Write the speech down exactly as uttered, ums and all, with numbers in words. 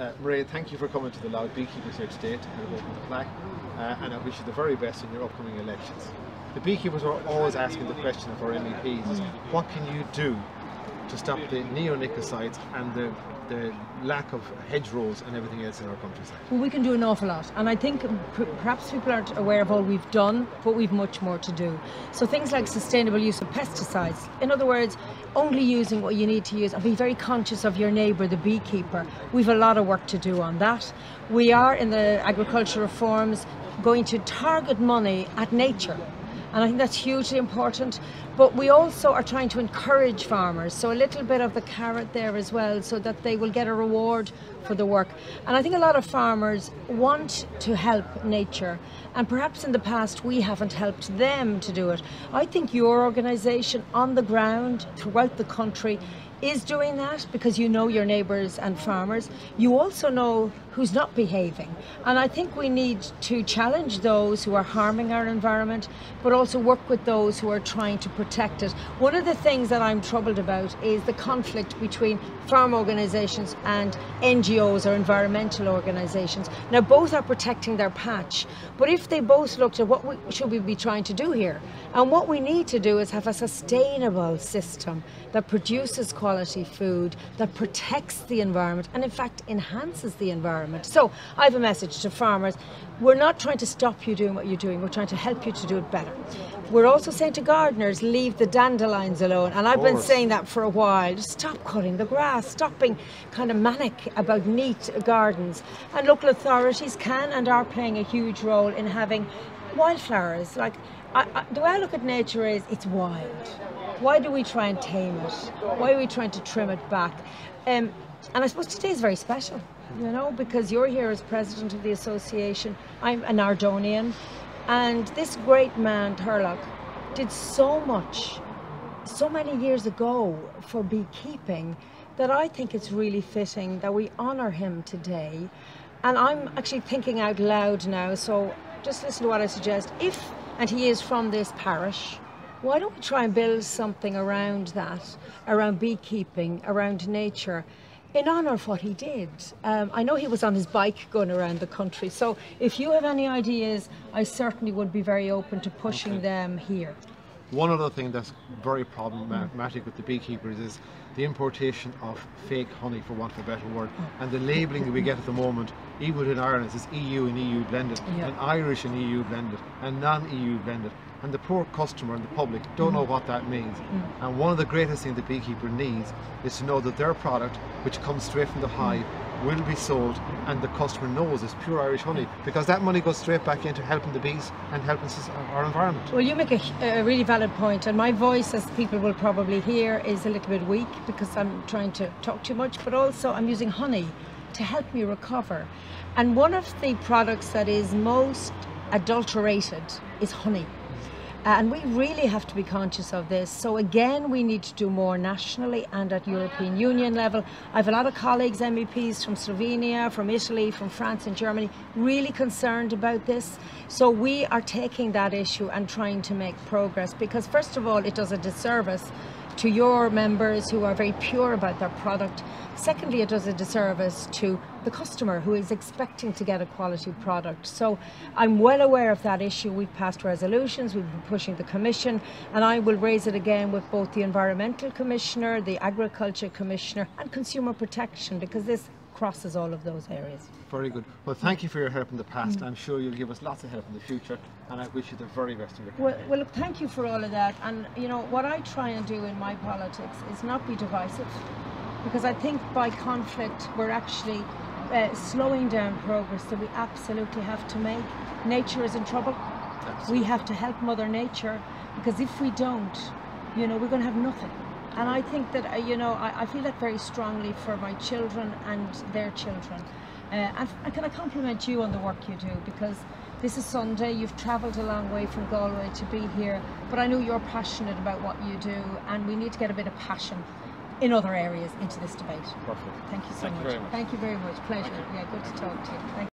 Uh, Mairead, thank you for coming to the Loud Beekeepers here today to kind of open the plaque, uh, and I wish you the very best in your upcoming elections. The beekeepers are always asking the question of our M E Ps, is what can you do to stop the neonicotinoids and the, the lack of hedgerows and everything else in our countryside? Well, we can do an awful lot, and I think perhaps people aren't aware of all we've done, but we've much more to do. So things like sustainable use of pesticides, in other words, only using what you need to use and be very conscious of your neighbour, the beekeeper. We've a lot of work to do on that. We are, in the agricultural reforms, going to target money at nature. And I think that's hugely important, but we also are trying to encourage farmers, so a little bit of the carrot there as well, so that they will get a reward for the work. And I think a lot of farmers want to help nature, and perhaps in the past we haven't helped them to do it. I think your organisation on the ground throughout the country is doing that, because you know your neighbours and farmers. You also know who's not behaving, and I think we need to challenge those who are harming our environment, but also work with those who are trying to protect it. One of the things that I'm troubled about is the conflict between farm organisations and N G Os or environmental organisations. Now both are protecting their patch, but if they both looked at what we, should we be trying to do here, and what we need to do is have a sustainable system that produces quality quality food, that protects the environment and in fact enhances the environment. So I have a message to farmers: we're not trying to stop you doing what you're doing, we're trying to help you to do it better. We're also saying to gardeners, leave the dandelions alone, and I've been saying that for a while. Just stop cutting the grass, stop being kind of manic about neat gardens. And local authorities can and are playing a huge role in having wildflowers. Like, I, I, the way I look at nature is, it's wild. Why do we try and tame it? Why are we trying to trim it back? Um, and I suppose today is very special, you know, because you're here as president of the association. I'm an Ardonian, and this great man, Turlock, did so much, so many years ago for beekeeping, that I think it's really fitting that we honour him today. And I'm actually thinking out loud now, so just listen to what I suggest. If, and he is from this parish, why don't we try and build something around that, around beekeeping, around nature, in honour of what he did? Um, I know he was on his bike going around the country, so if you have any ideas, I certainly would be very open to pushing okay. them here. One other thing that's very problematic with the beekeepers is the importation of fake honey, for want of a better word, and the labelling that we get at the moment, even within Ireland, is E U and E U blended, yeah. and Irish and E U blended, and non-E U blended. And the poor customer and the public don't know what that means. Mm. And one of the greatest things the beekeeper needs is to know that their product, which comes straight from the hive, will be sold, and the customer knows it's pure Irish honey, because that money goes straight back into helping the bees and helping our environment. Well, you make a, a really valid point, and my voice, as people will probably hear, is a little bit weak because I'm trying to talk too much, but also I'm using honey to help me recover. And one of the products that is most adulterated is honey. And we really have to be conscious of this. So again, we need to do more nationally and at European Union level. I have a lot of colleagues, M E Ps from Slovenia, from Italy, from France and Germany, really concerned about this. So we are taking that issue and trying to make progress, because first of all, it does a disservice to your members who are very pure about their product. Secondly, it does a disservice to the customer who is expecting to get a quality product. So I'm well aware of that issue. We've passed resolutions, we've been pushing the Commission, and I will raise it again with both the Environmental Commissioner, the Agriculture Commissioner and Consumer Protection, because this crosses all of those areas. Very good. Well, thank you for your help in the past. Mm. I'm sure you'll give us lots of help in the future, and I wish you the very best of your career. Well, well, look, thank you for all of that. And, you know, what I try and do in my politics is not be divisive, because I think by conflict we're actually uh, slowing down progress that we absolutely have to make. Nature is in trouble. Absolutely. We have to help Mother Nature, because if we don't, you know, we're going to have nothing. And I think that, uh, you know, I, I feel that very strongly for my children and their children. Uh, and, and can I compliment you on the work you do, because this is Sunday, you've travelled a long way from Galway to be here, but I know you're passionate about what you do, and we need to get a bit of passion in other areas into this debate. Perfect. Thank you so Thank much. You very much. Thank you very much. Pleasure. Yeah, good to talk to you. Thank